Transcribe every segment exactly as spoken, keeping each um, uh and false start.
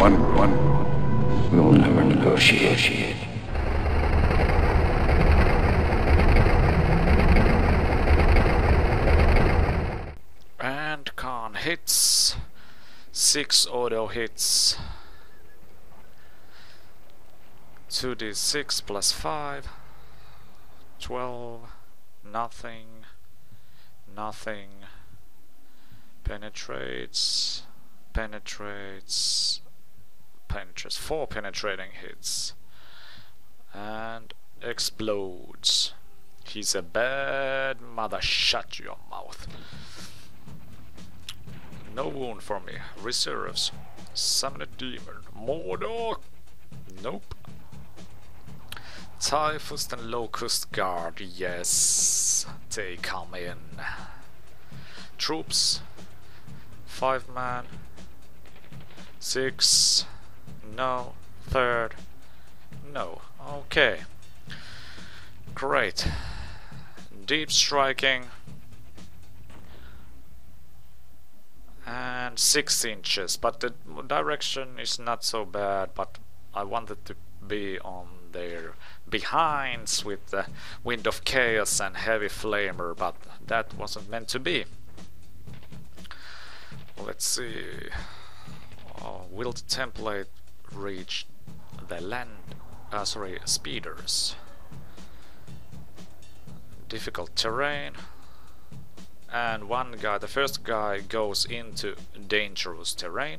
one, one. We will never negotiate. And Khan hits. Six auto hits. two d six plus five. twelve. Nothing. Nothing. Penetrates. Penetrates. Penetrates. Four penetrating hits. And explodes. He's a bad mother. Shut your mouth. No wound for me. Reserves. Summon a demon. Mordor. Nope. Typhus and Locust Guard. Yes. They come in. Troops. Five man. Six. No. Third. No. Okay. Great. Deep striking. And six inches, but the direction is not so bad, but I wanted to be on their behinds with the Wind of Chaos and Heavy Flamer, but that wasn't meant to be. Let's see. Oh, will the template reach the land? Uh, sorry, speeders. Difficult terrain. And one guy, the first guy, goes into dangerous terrain.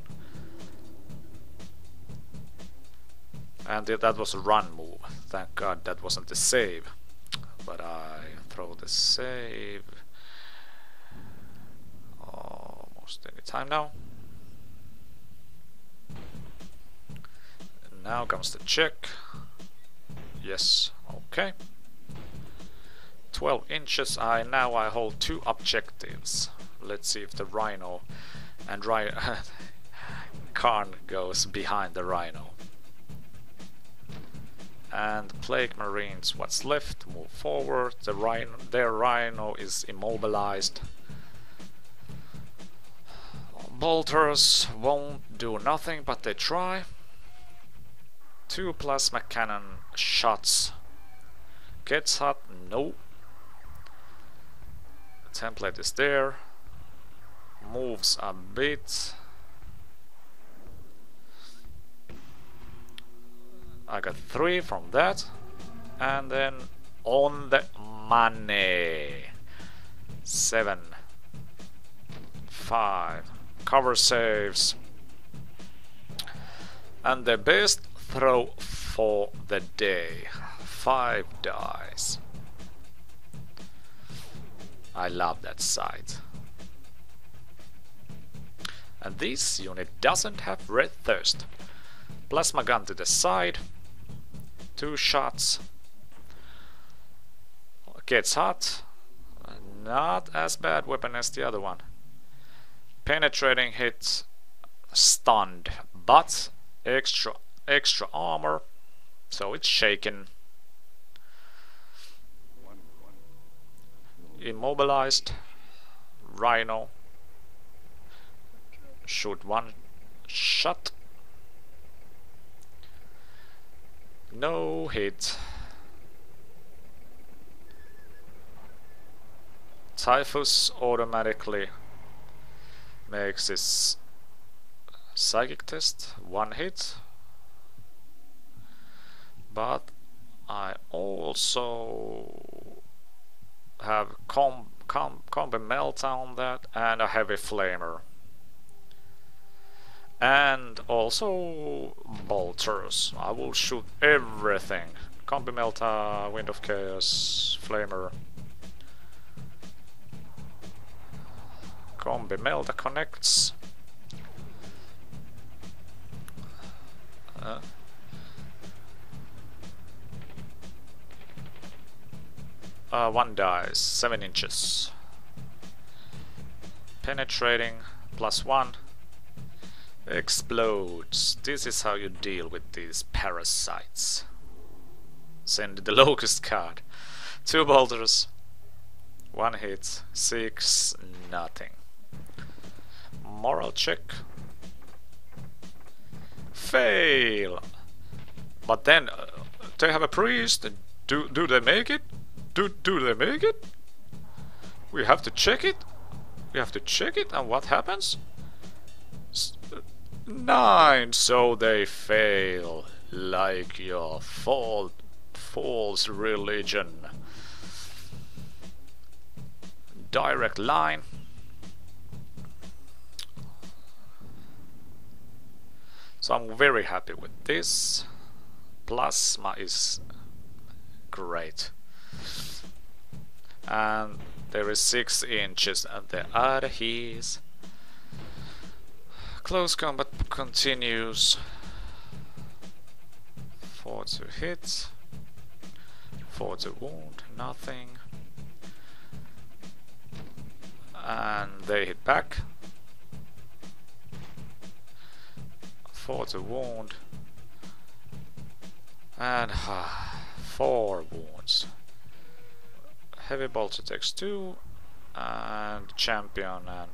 And that was a run move. Thank God that wasn't a save. But I throw the save almost any time now. And now comes the check. Yes, okay. twelve inches. I now I hold two objectives. Let's see if the Rhino and Rhino Khan goes behind the Rhino. And Plague Marines, what's left, move forward. The Rhino, their Rhino is immobilized. Bolters won't do nothing, but they try. Two plasma cannon shots. Gets hot, no. Template is there, moves a bit. I got three from that, and then on the money. Seven, five, cover saves, and the best throw for the day. Five dice. I love that sight. And this unit doesn't have red thirst. Plasma gun to the side. Two shots. Gets hot. Not as bad weapon as the other one. Penetrating hit. Stunned. But extra extra armor. So it's shaken. Immobilized. Rhino. Shoot one shot. No hit. Typhus automatically makes his psychic test. One hit. But I also have com com combi meltdown that and a heavy flamer and also bolters. I will shoot everything. Combi melta, Wind of Chaos, flamer. Combi melta connects. Uh. Uh, one dies, seven inches. Penetrating, plus one. Explodes. This is how you deal with these parasites. Send the Locust Guard. Two bolters. One hit. Six. Nothing. Moral check. fail. But then uh, they have a priest. Do do they make it? Do do they make it? We have to check it. We have to check it, and what happens? S nine. So they fail, like your fault. False religion. Direct line. So I'm very happy with this. Plasma is great. And there is six inches and the adheres. Close combat continues. Four to hit. Four to wound, nothing. And they hit back. Four to wound. And four wounds. Heavy bolter takes two. And champion and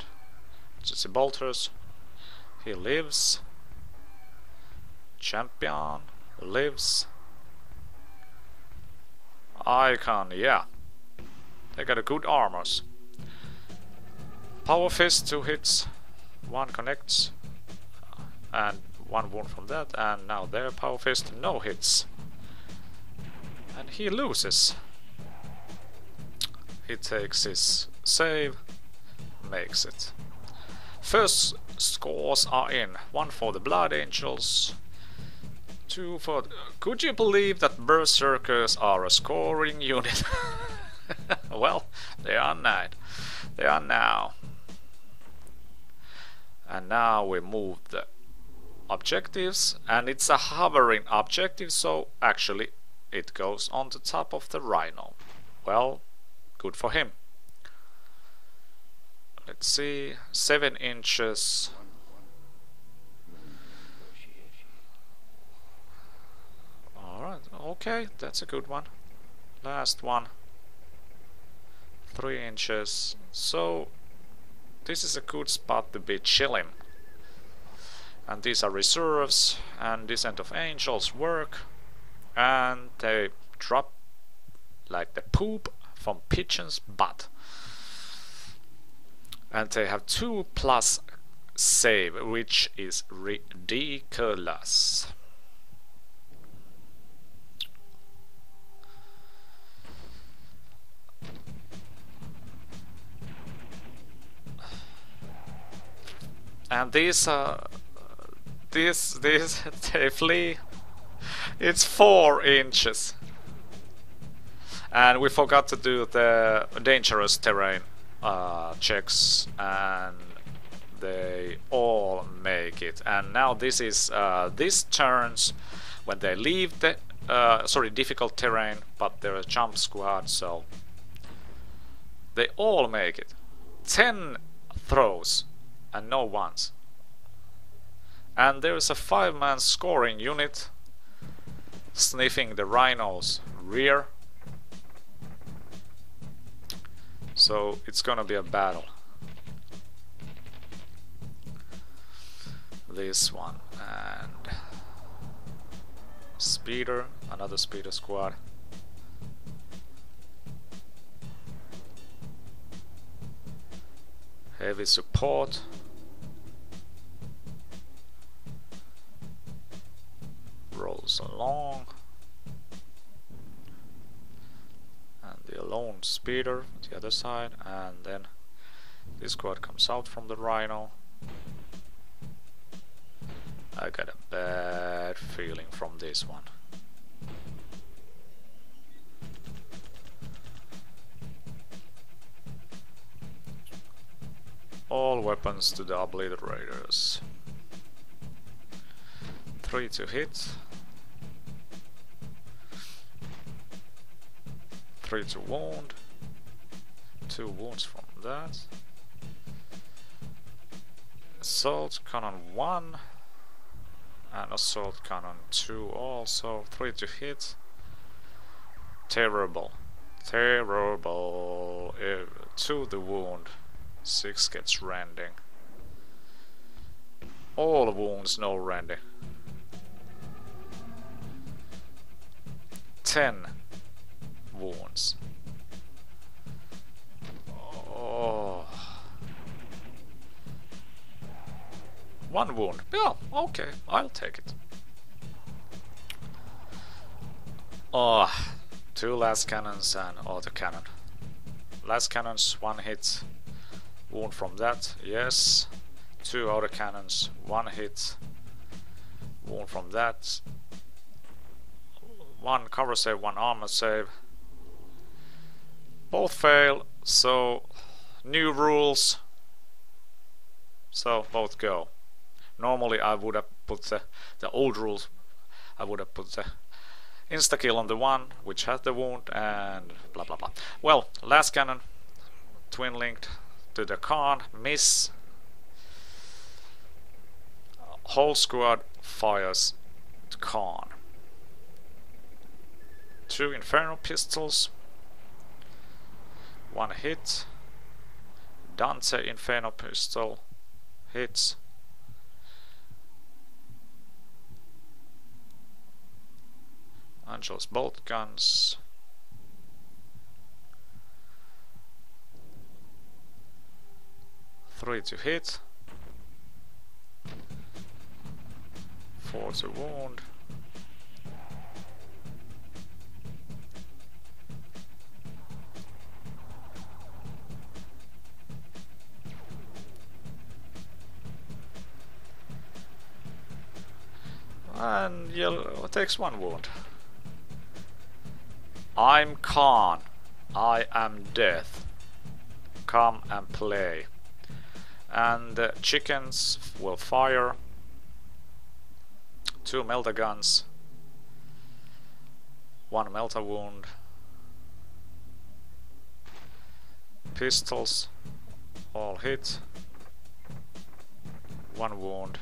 just the bolters. He lives. Champion lives. Icon, yeah. They got a good armors. Power fist, two hits, one connects, and one wound from that, and now their power fist, no hits. And he loses. He takes his save, makes it. First scores are in. One for the Blood Angels. Two for... Could you believe that Berserkers are a scoring unit? Well, they are not. They are now. And now we move the objectives. And it's a hovering objective, so actually it goes on the top of the Rhino. Well, good for him. Let's see. Seven inches... Alright, okay, that's a good one. Last one. Three inches. So, this is a good spot to be chilling. And these are reserves, and Descent of Angels work. And they drop like the poop from pigeon's butt. And they have two plus save, which is ridiculous. And these are... Uh, this, this, they flee. It's four inches. And we forgot to do the dangerous terrain uh, checks, and they all make it. And now this is... Uh, this turns when they leave the... Uh, sorry, difficult terrain, but they're a jump squad, so... They all make it. Ten throws. And no ones. And there is a five-man scoring unit sniffing the Rhino's rear. So it's gonna be a battle. This one and speeder, another speeder squad. Heavy support. Rolls along. And the lone speeder on the other side. And then this squad comes out from the Rhino. I got a bad feeling from this one. All weapons to the obliterators. Three to hit. Three to wound. Two wounds from that. Assault cannon one. And assault cannon two also. Three to hit. Terrible. Terrible. To the wound. Six gets rending. All wounds, no rending. ten wounds. Oh. One wound. Yeah, okay, I'll take it. Oh, two last cannons and auto cannon. Last cannons, one hit, wound from that, yes. Two auto cannons, one hit, wound from that. One cover save, one armor save. Both fail, so new rules. So both go. Normally I would have put the, the old rules, I would have put the insta kill on the one which had the wound and blah blah blah. Well, last cannon twin linked to the Khan, miss. Whole squad fires the Khan. Two infernal pistols, one hit. Dante infernal pistol hits. Angel's bolt guns. Three to hit. Four to wound. And yellow takes one wound. I'm Khan. I am death. Come and play. And the chickens will fire. Two melter guns. One melter wound. Pistols. All hit. One wound.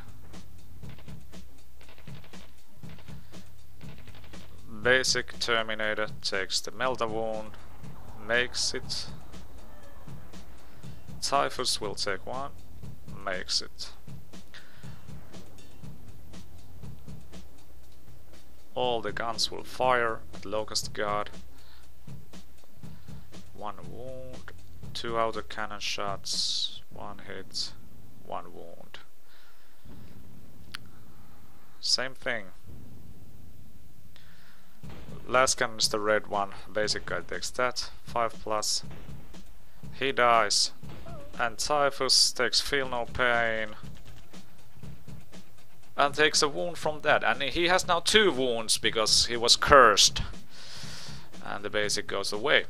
Basic Terminator takes the melter wound, makes it. Typhus will take one, makes it. All the guns will fire at Locust Guard. One wound, two outer cannon shots, one hit, one wound. Same thing. Last cannon is the red one, basic guy takes that, five plus, he dies, and Typhus takes feel no pain, and takes a wound from that, and he has now two wounds because he was cursed, and the basic goes away.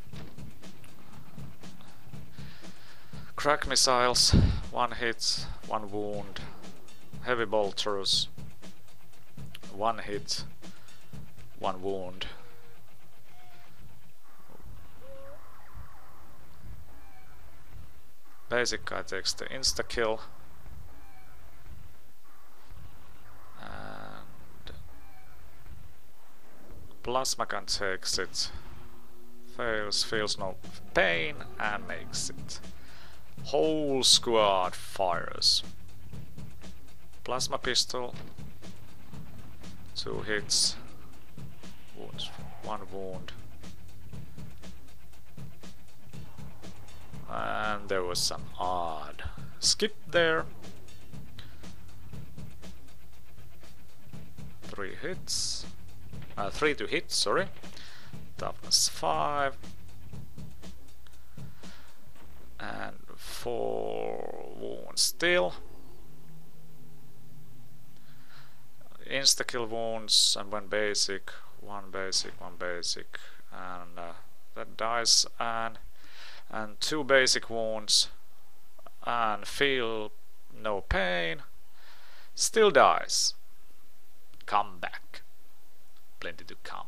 Crack missiles, one hit, one wound, heavy bolters, one hit, one wound. Basic guy takes the insta kill. And plasma gun takes it. Fails, feels no pain and makes it. Whole squad fires. Plasma pistol. Two hits. Wounds. One wound. And there was some odd skip there. Three hits. Uh, three to hit, sorry. Toughness five. And four wounds still. Insta kill wounds, and one basic. One basic, one basic, and uh, that dies, and and two basic wounds, and feel no pain, still dies. Come back, plenty to come.